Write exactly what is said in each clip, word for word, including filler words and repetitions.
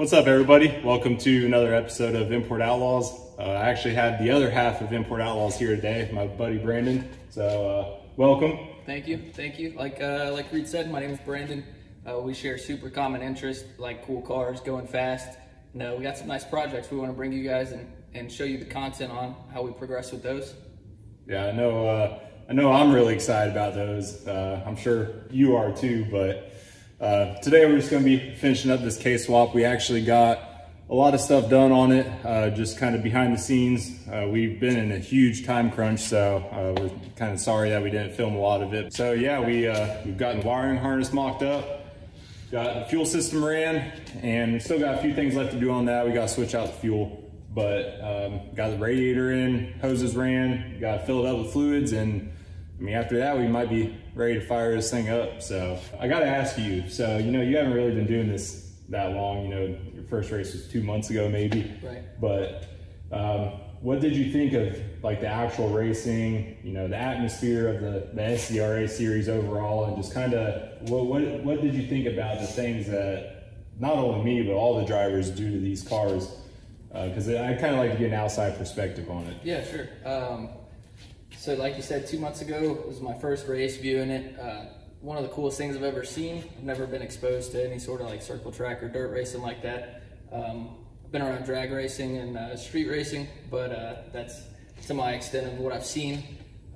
What's up, everybody? Welcome to another episode of Import Outlaws. Uh, I actually had the other half of Import Outlaws here today, my buddy Brandon. So uh, welcome. Thank you, thank you. Like uh, like Reed said, my name is Brandon. Uh, we share super common interests, like cool cars, going fast. No, we got some nice projects we want to bring you guys and and show you the content on how we progress with those. Yeah, I know. Uh, I know I'm really excited about those. Uh, I'm sure you are too, but. Uh, today we're just going to be finishing up this K swap. We actually got a lot of stuff done on it, uh, just kind of behind the scenes. Uh, we've been in a huge time crunch, so uh, we're kind of sorry that we didn't film a lot of it. So yeah, we, uh, we've gotten wiring harness mocked up, got the fuel system ran, and we've still got a few things left to do on that. We got to switch out the fuel, but um, got the radiator in, hoses ran, got to fill it up with fluids, and I mean, after that, we might be ready to fire this thing up. So I got to ask you, so, you know, you haven't really been doing this that long. You know, your first race was two months ago, maybe. Right. But um, what did you think of, like, the actual racing, you know, the atmosphere of the, the S C D R A series overall, and just kind of what, what, what did you think about the things that not only me, but all the drivers do to these cars? Because uh, I kind of like to get an outside perspective on it. Yeah, sure. Um... So like you said, two months ago, it was my first race viewing it. Uh, one of the coolest things I've ever seen. I've never been exposed to any sort of like circle track or dirt racing like that. Um, I've been around drag racing and uh, street racing, but uh, that's to my extent of what I've seen.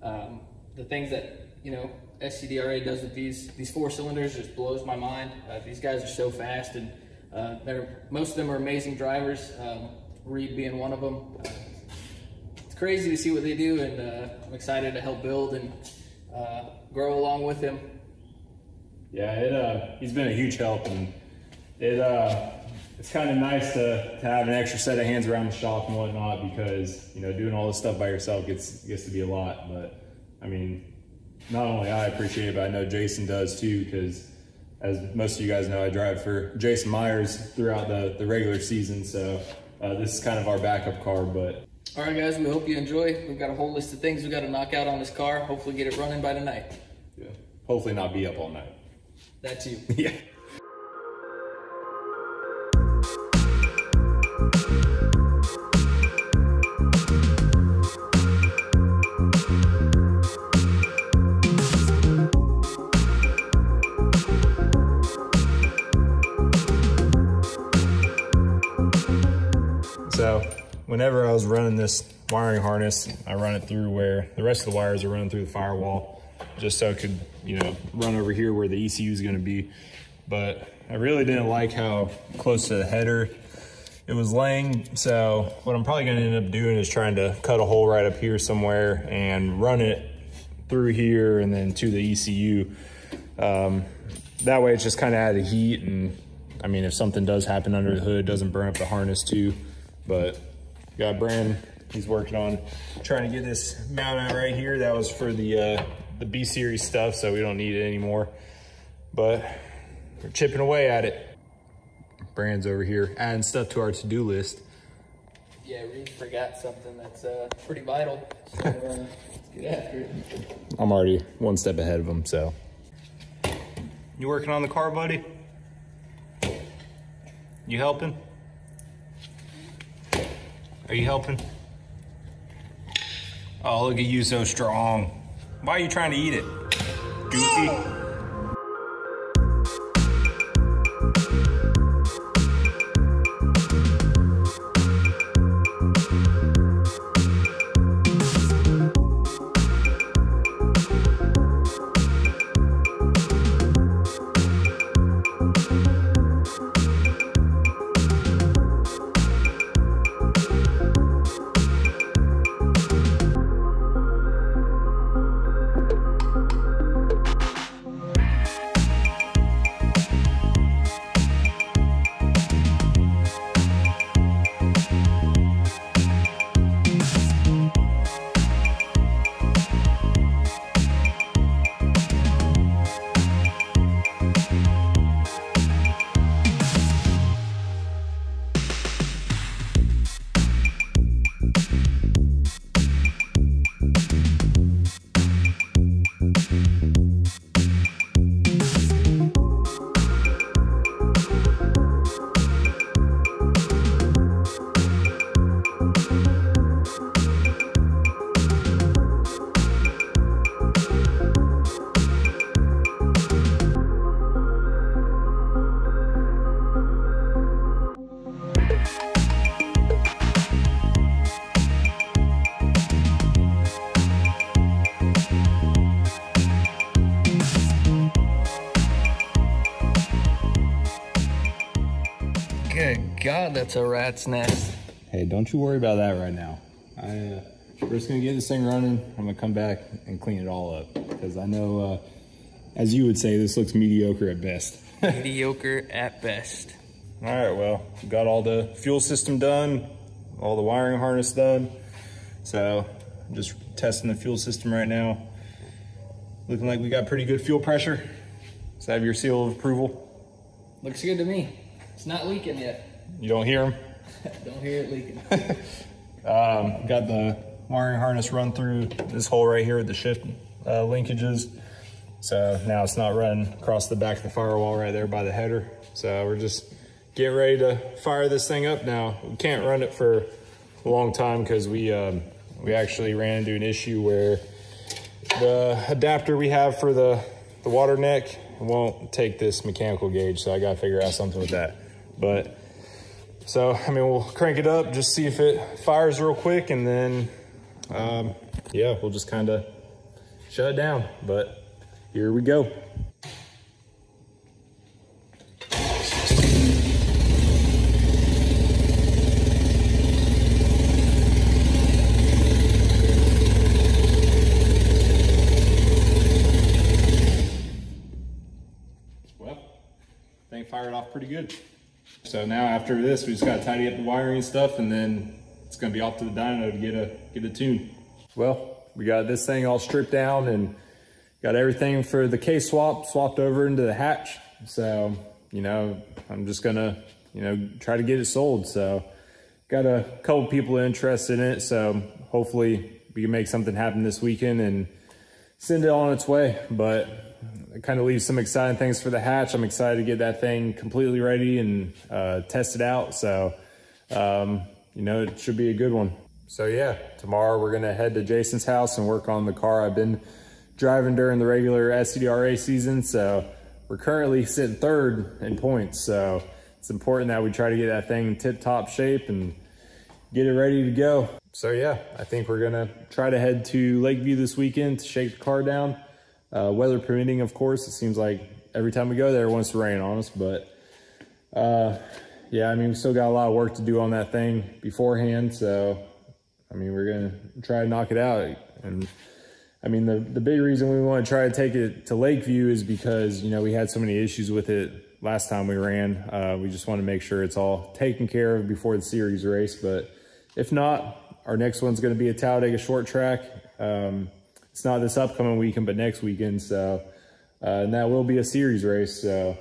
Um, the things that, you know, S C D R A does with these these four cylinders just blows my mind. Uh, these guys are so fast, and uh, they're, most of them are amazing drivers, um, Reed being one of them. Uh, crazy to see what they do, and uh, I'm excited to help build and uh, grow along with him. Yeah, it, uh, he's been a huge help, and it uh, it's kind of nice to, to have an extra set of hands around the shop and whatnot, because, you know, doing all this stuff by yourself gets gets to be a lot. But I mean, not only I appreciate it, but I know Jason does too, because as most of you guys know, I drive for Jason Myers throughout the, the regular season, so uh, this is kind of our backup car. But all right, guys, we hope you enjoy. We've got a whole list of things we got to knock out on this car. Hopefully get it running by tonight. Yeah, hopefully not be up all night. That's you. Yeah. Whenever I was running this wiring harness, I run it through where the rest of the wires are running through the firewall, just so it could, you know, run over here where the E C U is going to be. But I really didn't like how close to the header it was laying. So what I'm probably going to end up doing is trying to cut a hole right up here somewhere and run it through here and then to the E C U. Um, that way it's just kind of out of heat. And I mean, if something does happen under the hood, it doesn't burn up the harness too. But got Brand, he's working on trying to get this mount out right here. That was for the uh, the B series stuff, so we don't need it anymore. But we're chipping away at it. Brand's over here adding stuff to our to-do list. Yeah, Reed forgot something that's uh, pretty vital. So uh, let's get after it. I'm already one step ahead of him, so. You working on the car, buddy? You helping? Are you helping? Oh, look at you, so strong. Why are you trying to eat it? Goofy. God, that's a rat's nest. Hey, don't you worry about that right now. I, uh, we're just gonna get this thing running. I'm gonna come back and clean it all up. Because I know, uh, as you would say, this looks mediocre at best. Mediocre at best. All right, well, got all the fuel system done, all the wiring harness done. So I'm just testing the fuel system right now. Looking like we got pretty good fuel pressure. So I have your seal of approval. Looks good to me. It's not leaking yet. You don't hear them? Don't hear it leaking. um, got the wiring harness run through this hole right here with the shift uh, linkages. So now it's not running across the back of the firewall right there by the header. So we're just getting ready to fire this thing up now. We can't run it for a long time because we, um, we actually ran into an issue where the adapter we have for the, the water neck won't take this mechanical gauge, so I gotta figure out something with that. But so I mean, we'll crank it up, just see if it fires real quick, and then um yeah, we'll just kind of shut it down. But here we go. Fire it off pretty good. So now after this, we just got to tidy up the wiring and stuff, and then it's going to be off to the dyno to get a get a tune. Well, we got this thing all stripped down and got everything for the K swap swapped over into the hatch. So you know, I'm just gonna you know try to get it sold. So got a couple people interested in it. So hopefully we can make something happen this weekend and send it on its way. But it kind of leaves some exciting things for the hatch. I'm excited to get that thing completely ready and uh, test it out. So, um, you know, it should be a good one. So yeah, tomorrow we're gonna head to Jason's house and work on the car I've been driving during the regular S C D R A season. So we're currently sitting third in points. So it's important that we try to get that thing in tip top shape and get it ready to go. So yeah, I think we're gonna try to head to Lakeview this weekend to shake the car down. Uh, weather permitting, of course. It seems like every time we go there, it wants to rain on us. But uh, yeah, I mean, we still got a lot of work to do on that thing beforehand. So, I mean, we're gonna try to knock it out. And I mean, the, the big reason we want to try to take it to Lakeview is because, you know, we had so many issues with it last time we ran. Uh, we just want to make sure it's all taken care of before the series race. But if not, our next one's gonna be a Talladega Short Track. Um, It's not this upcoming weekend, but next weekend. So, uh, and that will be a series race. So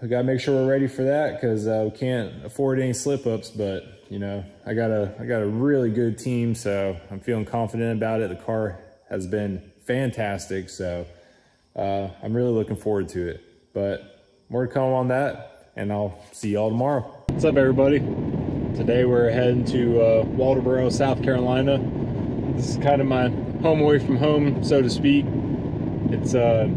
we got to make sure we're ready for that, because uh, we can't afford any slip ups. But you know, I got a, I got a really good team. So I'm feeling confident about it. The car has been fantastic. So uh, I'm really looking forward to it, but more to come on that, and I'll see y'all tomorrow. What's up, everybody? Today we're heading to uh, Walterboro, South Carolina. This is kind of my home away from home, so to speak. It's uh,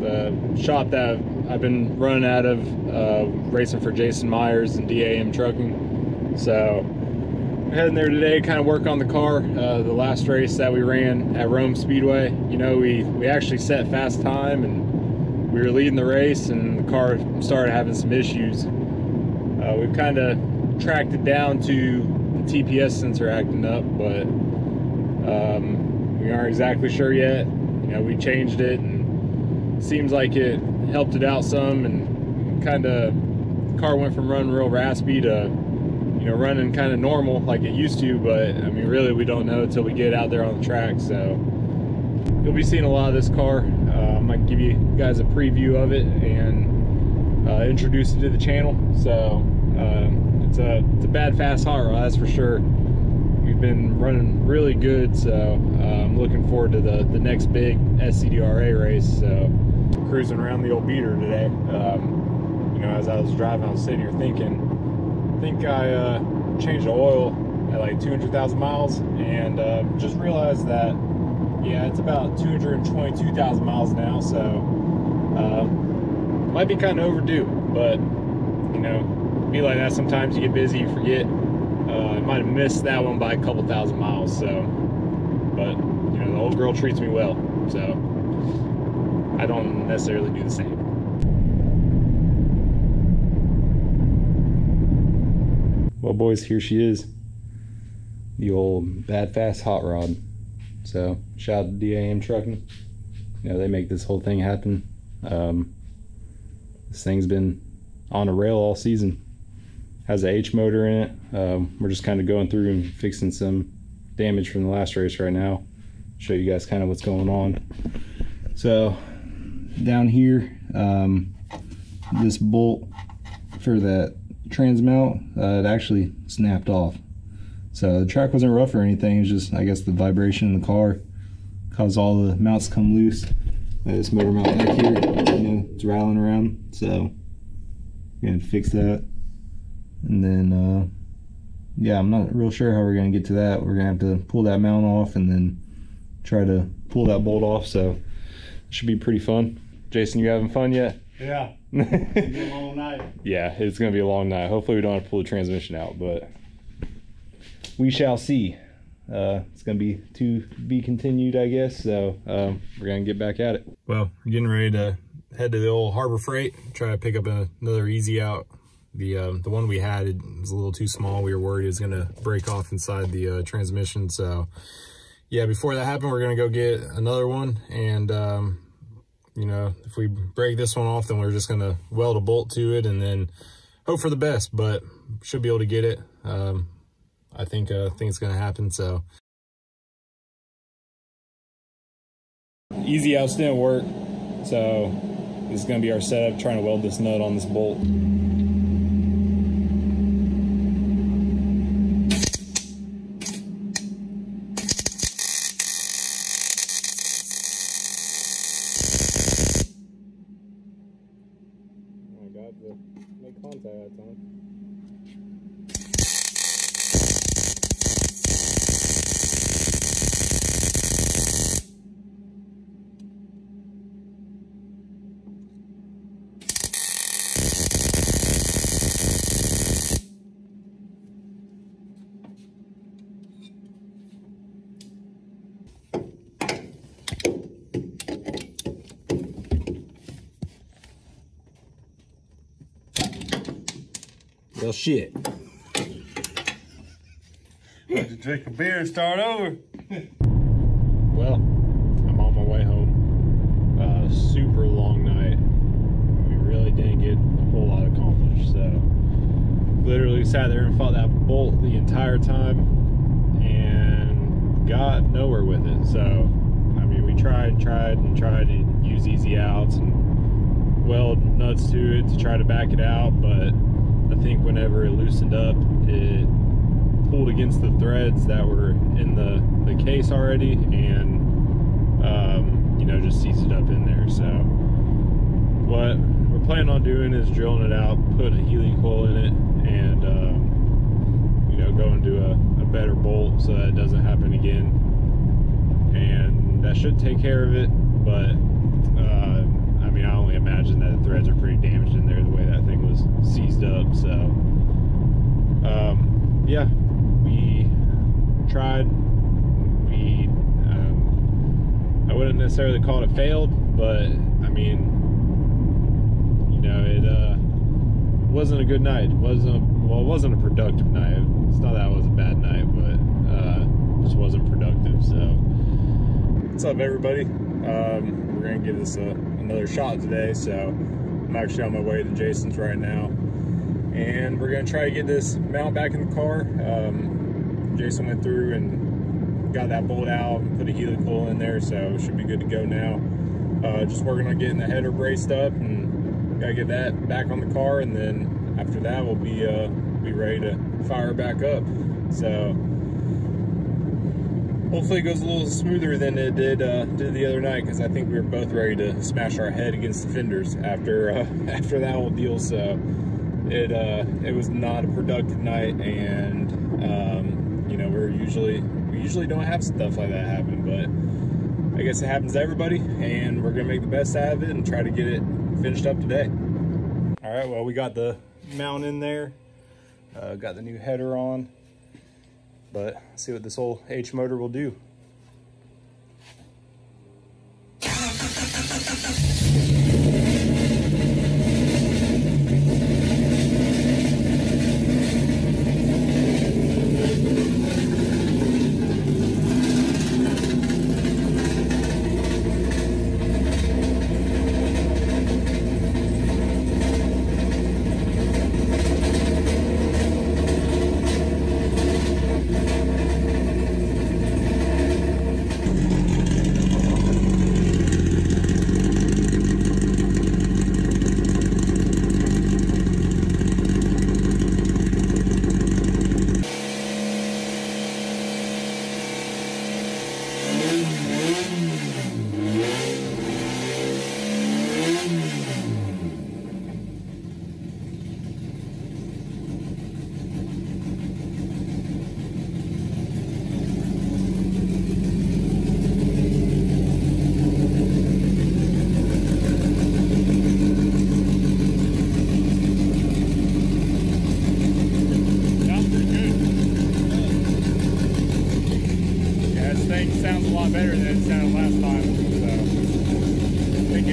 the shop that I've been running out of, uh, racing for Jason Myers and D A M Trucking. So I'm heading there today, kind of work on the car. Uh, the last race that we ran at Rome Speedway, you know, we, we actually set fast time, and we were leading the race, and the car started having some issues. Uh, we've kind of tracked it down to the T P S sensor acting up, but Um, we aren't exactly sure yet. You know, we changed it, and seems like it helped it out some, and kind of car went from running real raspy to, you know, running kind of normal like it used to. But I mean, really, we don't know until we get out there on the track. So you'll be seeing a lot of this car. Uh, I might give you guys a preview of it and uh, introduce it to the channel. So uh, it's a it's a bad fast hot rod, that's for sure. We've been running really good, so I'm um, looking forward to the, the next big S C D R A race. So cruising around the old beater today. Um, you know, as I was driving, I was sitting here thinking, I think I uh, changed the oil at like two hundred thousand miles, and uh, just realized that, yeah, it's about two hundred twenty-two thousand miles now, so uh, might be kind of overdue. But, you know, be like that sometimes. You get busy, you forget. Uh, I might have missed that one by a couple thousand miles, so, but, you know, the old girl treats me well, so I don't necessarily do the same. Well, boys, here she is, the old Bad Fast hot rod. So shout out to D A M Trucking. You know, they make this whole thing happen. Um, this thing's been on a rail all season. Has a H motor in it. Um, we're just kind of going through and fixing some damage from the last race right now. Show you guys kind of what's going on. So down here, um, this bolt for that trans mount, uh, it actually snapped off. So the track wasn't rough or anything. It's just, I guess, the vibration in the car caused all the mounts to come loose. This motor mount back here, you know, it's rattling around. So we're gonna fix that. And then, uh, yeah, I'm not real sure how we're gonna get to that. We're gonna have to pull that mount off and then try to pull that bolt off. So it should be pretty fun. Jason, you having fun yet? Yeah. It's gonna be a long night. Yeah, it's gonna be a long night. Hopefully we don't have to pull the transmission out, but we shall see. Uh, it's gonna be to be continued, I guess. So um, we're gonna get back at it. Well, we're getting ready to head to the old Harbor Freight, try to pick up a, another easy out. The um, the one we had, it was a little too small. We were worried it was going to break off inside the uh, transmission. So, yeah, before that happened, we're going to go get another one. And, um, you know, if we break this one off, then we're just going to weld a bolt to it and then hope for the best. But should be able to get it. Um, I think, uh, think it's going to happen. So, easy outs didn't work. So, this is going to be our setup, trying to weld this nut on this bolt. Well, shit. Let's drink a beer and start over. Well, I'm on my way home. Uh, super long night. We really didn't get a whole lot accomplished. So, literally sat there and fought that bolt the entire time and got nowhere with it. So, I mean, we tried, tried, and tried to use easy outs and weld nuts to it to try to back it out, but I think whenever it loosened up, it pulled against the threads that were in the, the case already, and um, you know, just seized it up in there. So what we're planning on doing is drilling it out, putting a helium coil in it, and um, you know, going to a, a better bolt so that it doesn't happen again, and that should take care of it. But uh, I mean, I only imagine that the threads are pretty damaged in there the way that thing was seized up. So, um, yeah, we tried. We, um, I wouldn't necessarily call it failed, but I mean, you know, it uh, wasn't a good night. It wasn't a, well, it wasn't a productive night. It's not that it was a bad night, but uh, it just wasn't productive. So, what's up, everybody? Um, we're gonna give this a. another shot today. So I'm actually on my way to Jason's right now, and we're gonna try to get this mount back in the car. um, Jason went through and got that bolt out and put a helicoil in there, so it should be good to go now. Uh, just working on getting the header braced up, and gotta get that back on the car, and then after that we'll be uh, be ready to fire back up. So hopefully it goes a little smoother than it did uh, did the other night, because I think we were both ready to smash our head against the fenders after uh, after that whole deal. So it uh, it was not a productive night, and um, you know, we're usually we usually don't have stuff like that happen, but I guess it happens to everybody, and we're gonna make the best out of it and try to get it finished up today. All right, well, we got the mount in there, uh, got the new header on. But see what this old H motor will do.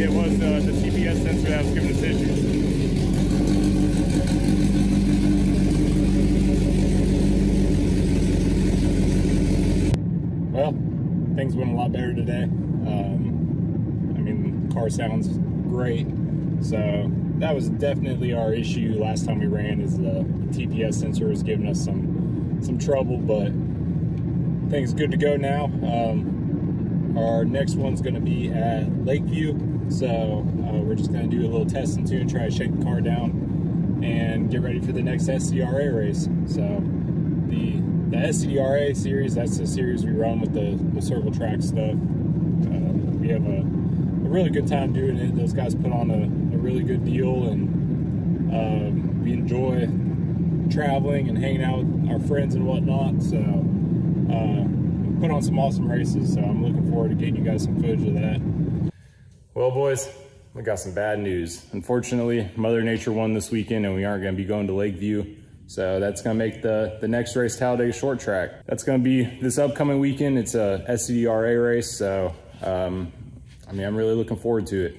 it was uh, the T P S sensor that was giving us issues. Well, things went a lot better today. Um, I mean, the car sounds great. So that was definitely our issue last time we ran, is the T P S sensor was giving us some some trouble, but things good to go now. Um, our next one's gonna be at Lakeview. So uh, we're just gonna do a little test and tune, try to shake the car down and get ready for the next S C D R A race. So the The S C D R A series, that's the series we run with the, the circle track stuff. Uh, we have a, a really good time doing it. Those guys put on a, a really good deal, and um, we enjoy traveling and hanging out with our friends and whatnot. So uh, put on some awesome races, so I'm looking forward to getting you guys some footage of that. Well, boys, we got some bad news. Unfortunately, Mother Nature won this weekend, and we aren't going to be going to Lakeview. So that's gonna make the, the next race Talladega Short Track. That's gonna be this upcoming weekend. It's a S C D R A race, so um, I mean, I'm really looking forward to it.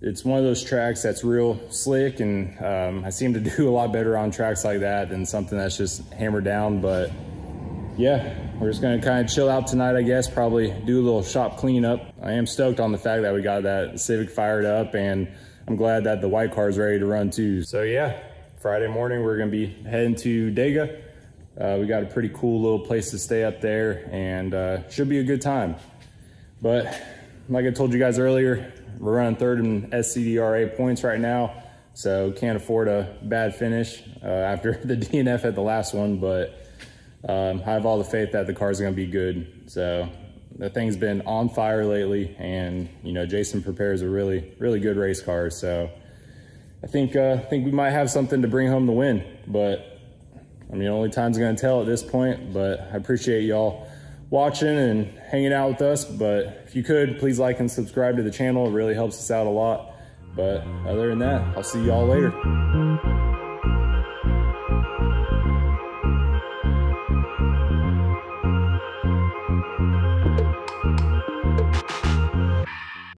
It's one of those tracks that's real slick, and um, I seem to do a lot better on tracks like that than something that's just hammered down, but yeah, we're just gonna kind of chill out tonight, I guess, probably do a little shop cleanup. I am stoked on the fact that we got that Civic fired up, and I'm glad that the white car is ready to run too, so yeah. Friday morning, we're gonna be heading to Dega. Uh, we got a pretty cool little place to stay up there, and uh, should be a good time. But like I told you guys earlier, we're running third in S C D R A points right now, so can't afford a bad finish uh, after the D N F at the last one, but um, I have all the faith that the car's gonna be good. So the thing's been on fire lately, and you know, Jason prepares a really, really good race car, so I think uh, I think we might have something to bring home the win, but I mean, only time's gonna tell at this point. But I appreciate y'all watching and hanging out with us. But if you could, please like and subscribe to the channel. It really helps us out a lot. But other than that, I'll see y'all later.